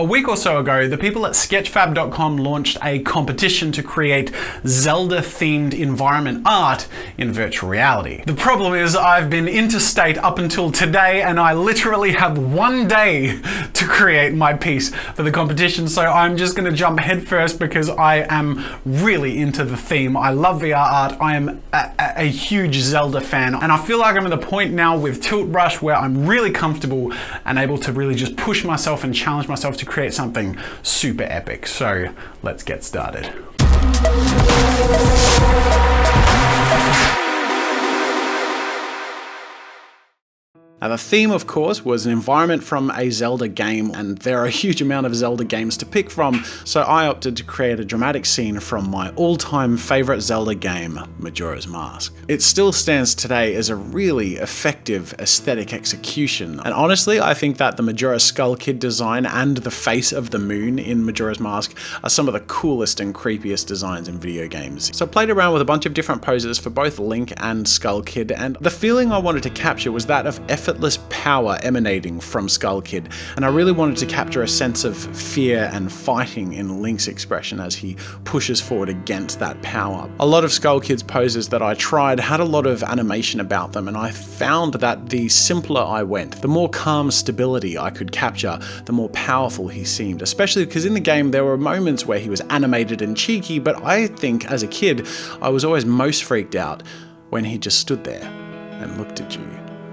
A week or so ago, the people at sketchfab.com launched a competition to create Zelda-themed environment art in virtual reality. The problem is I've been interstate up until today and I literally have one day to create my piece for the competition, so I'm just gonna jump headfirst because I am really into the theme. I love VR art, I am a huge Zelda fan, and I feel like I'm at the point now with Tilt Brush where I'm really comfortable and able to really just push myself and challenge myself to create something super epic. So let's get started. Now, the theme, of course, was an environment from a Zelda game, and there are a huge amount of Zelda games to pick from, so I opted to create a dramatic scene from my all-time favorite Zelda game, Majora's Mask. It still stands today as a really effective aesthetic execution, and honestly, I think that the Majora's Skull Kid design and the face of the moon in Majora's Mask are some of the coolest and creepiest designs in video games. So I played around with a bunch of different poses for both Link and Skull Kid, and the feeling I wanted to capture was that of effortless power emanating from Skull Kid, and I really wanted to capture a sense of fear and fighting in Link's expression as he pushes forward against that power. A lot of Skull Kid's poses that I tried had a lot of animation about them, and I found that the simpler I went, the more calm stability I could capture, the more powerful he seemed, especially because in the game there were moments where he was animated and cheeky, but I think as a kid I was always most freaked out when he just stood there and looked at you.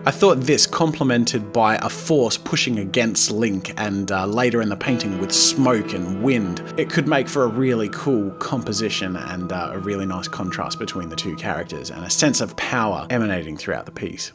I thought this, complemented by a force pushing against Link and later in the painting with smoke and wind, it could make for a really cool composition and a really nice contrast between the two characters and a sense of power emanating throughout the piece.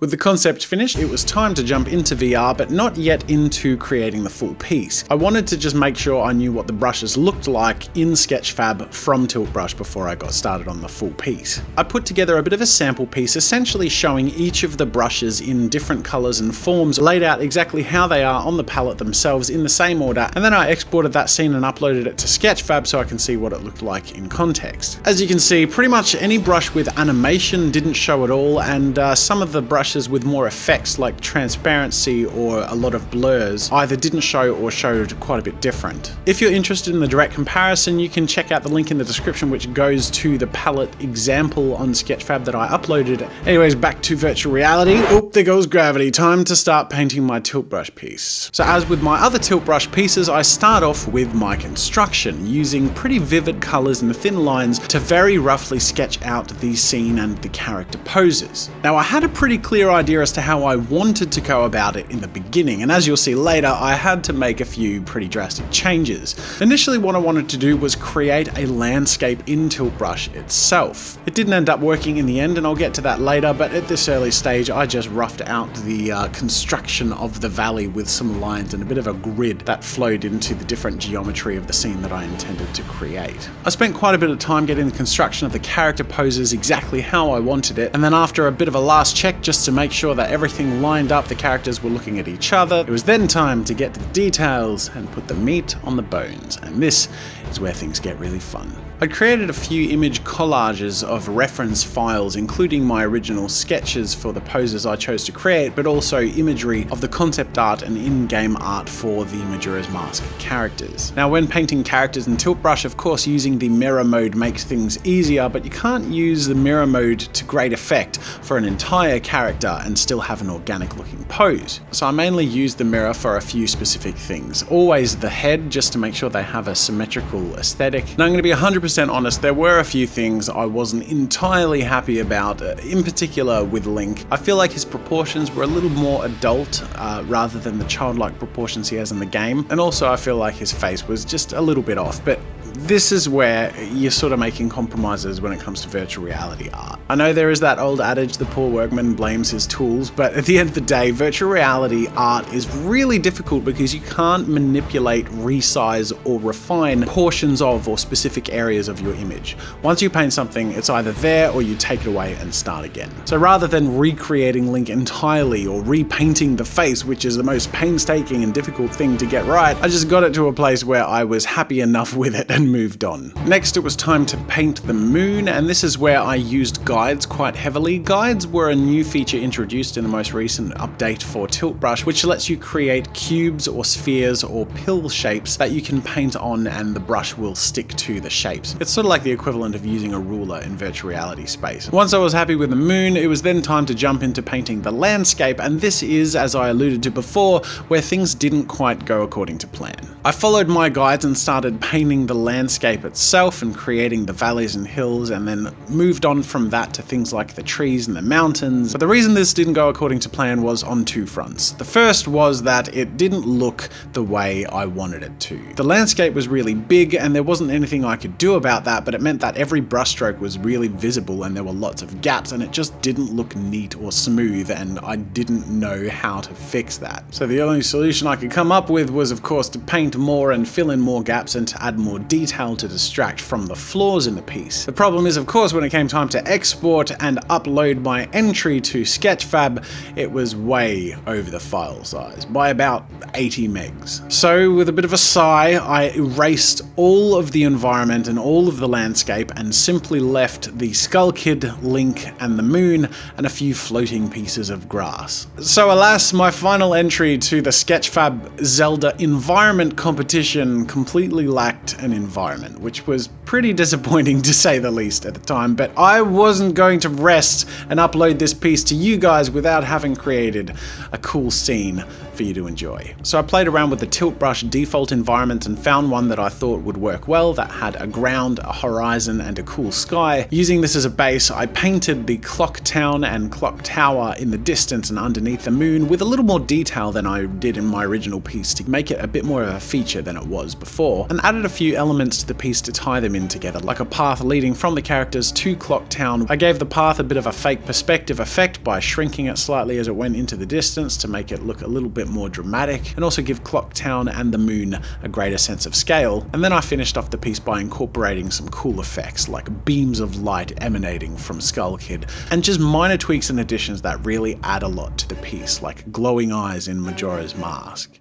With the concept finished, it was time to jump into VR, but not yet into creating the full piece. I wanted to just make sure I knew what the brushes looked like in Sketchfab from Tilt Brush before I got started on the full piece. I put together a bit of a sample piece, essentially showing each of the brushes in different colors and forms, laid out exactly how they are on the palette themselves in the same order, and then I exported that scene and uploaded it to Sketchfab so I can see what it looked like in context. As you can see, pretty much any brush with animation didn't show at all, and some of the brushes with more effects like transparency or a lot of blurs either didn't show or showed quite a bit different. If you're interested in the direct comparison, you can check out the link in the description which goes to the palette example on Sketchfab that I uploaded. Anyways, back to virtual reality. Oop, there goes gravity. Time to start painting my Tilt Brush piece. So as with my other Tilt Brush pieces, I start off with my construction, using pretty vivid colors and thin lines to very roughly sketch out the scene and the character poses. Now, I had a pretty clear idea as to how I wanted to go about it in the beginning, and as you'll see later, I had to make a few pretty drastic changes. Initially, what I wanted to do was create a landscape in Tilt Brush itself. It didn't end up working in the end, and I'll get to that later, but at this early stage I just roughed out the construction of the valley with some lines and a bit of a grid that flowed into the different geometry of the scene that I intended to create. I spent quite a bit of time getting the construction of the character poses exactly how I wanted it, and then after a bit of a last check just to make sure that everything lined up, the characters were looking at each other. It was then time to get to the details and put the meat on the bones, and this is where things get really fun. I created a few image collages of reference files, including my original sketches for the poses I chose to create, but also imagery of the concept art and in-game art for the Majora's Mask characters. Now, when painting characters in Tilt Brush, of course, using the mirror mode makes things easier, but you can't use the mirror mode to great effect for an entire character and still have an organic looking pose. So I mainly used the mirror for a few specific things. Always the head, just to make sure they have a symmetrical aesthetic. And I'm going to be 100% honest, there were a few things I wasn't entirely happy about, in particular with Link. I feel like his proportions were a little more adult rather than the childlike proportions he has in the game. And also I feel like his face was just a little bit off, but this is where you're sort of making compromises when it comes to virtual reality art. I know there is that old adage, the poor workman blames his tools, but at the end of the day, virtual reality art is really difficult because you can't manipulate, resize, or refine portions of or specific areas of your image. Once you paint something, it's either there or you take it away and start again. So rather than recreating Link entirely or repainting the face, which is the most painstaking and difficult thing to get right, I just got it to a place where I was happy enough with it and and moved on. Next, it was time to paint the moon, and this is where I used guides quite heavily. Guides were a new feature introduced in the most recent update for Tilt Brush, which lets you create cubes or spheres or pill shapes that you can paint on and the brush will stick to the shapes. It's sort of like the equivalent of using a ruler in virtual reality space. Once I was happy with the moon, it was then time to jump into painting the landscape, and this is, as I alluded to before, where things didn't quite go according to plan. I followed my guides and started painting the landscape itself and creating the valleys and hills, and then moved on from that to things like the trees and the mountains. But the reason this didn't go according to plan was on two fronts. The first was that it didn't look the way I wanted it to. The landscape was really big and there wasn't anything I could do about that, but it meant that every brushstroke was really visible and there were lots of gaps and it just didn't look neat or smooth, and I didn't know how to fix that. So the only solution I could come up with was, of course, to paint more and fill in more gaps and to add more detail to distract from the flaws in the piece. The problem is, of course, when it came time to export and upload my entry to Sketchfab, it was way over the file size by about 80 megs. So with a bit of a sigh, I erased all of the environment and all of the landscape and simply left the Skull Kid, Link and the moon and a few floating pieces of grass. So alas, my final entry to the Sketchfab Zelda environment competition completely lacked an environment, which was pretty disappointing to say the least at the time, but I wasn't going to rest and upload this piece to you guys without having created a cool scene for you to enjoy. So I played around with the Tilt Brush default environment and found one that I thought would work well, that had a ground, a horizon and a cool sky. Using this as a base, I painted the Clock Town and Clock Tower in the distance and underneath the moon with a little more detail than I did in my original piece to make it a bit more of a feature than it was before, and added a few elements to the piece to tie them in together, like a path leading from the characters to Clock Town. I gave the path a bit of a fake perspective effect by shrinking it slightly as it went into the distance to make it look a little bit more dramatic, and also give Clock Town and the moon a greater sense of scale. And then I finished off the piece by incorporating some cool effects like beams of light emanating from Skull Kid, and just minor tweaks and additions that really add a lot to the piece, like glowing eyes in Majora's Mask.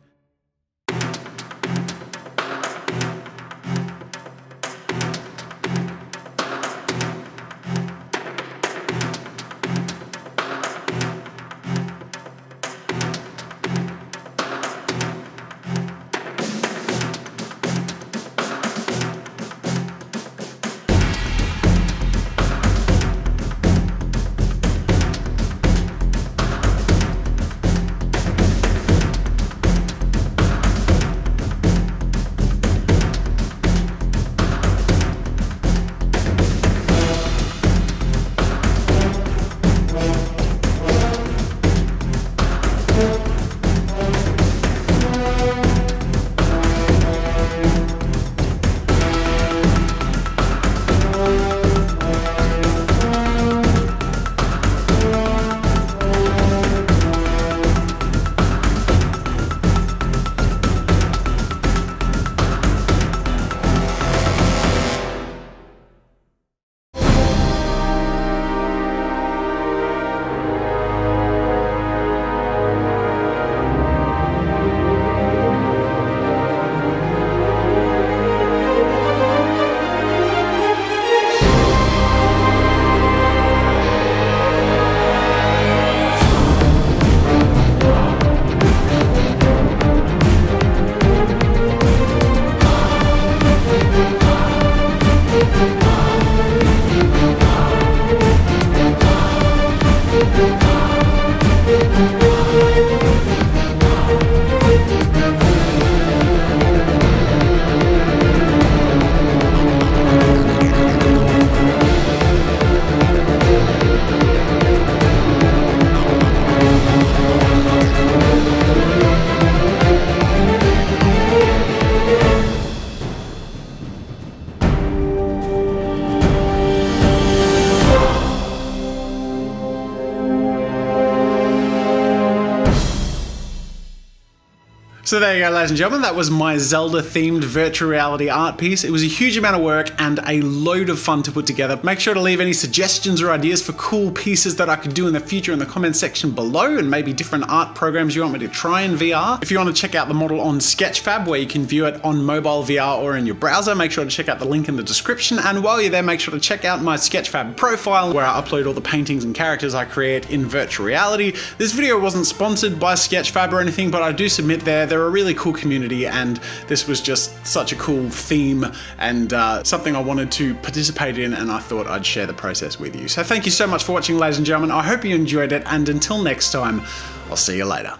So there you go, ladies and gentlemen, that was my Zelda-themed virtual reality art piece. It was a huge amount of work and a load of fun to put together. Make sure to leave any suggestions or ideas for cool pieces that I could do in the future in the comments section below, and maybe different art programs you want me to try in VR. If you want to check out the model on Sketchfab, where you can view it on mobile VR or in your browser, make sure to check out the link in the description. And while you're there, make sure to check out my Sketchfab profile, where I upload all the paintings and characters I create in virtual reality. This video wasn't sponsored by Sketchfab or anything, but I do submit there. They're a really cool community, and this was just such a cool theme and something I wanted to participate in, and I thought I'd share the process with you. So thank you so much for watching, ladies and gentlemen. I hope you enjoyed it, and until next time, I'll see you later.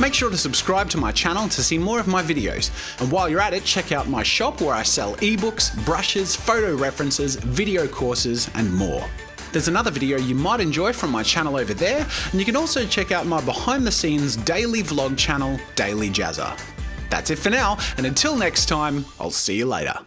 Make sure to subscribe to my channel to see more of my videos. And while you're at it, check out my shop where I sell ebooks, brushes, photo references, video courses, and more. There's another video you might enjoy from my channel over there, and you can also check out my behind the scenes daily vlog channel, Daily Jazza. That's it for now, and until next time, I'll see you later.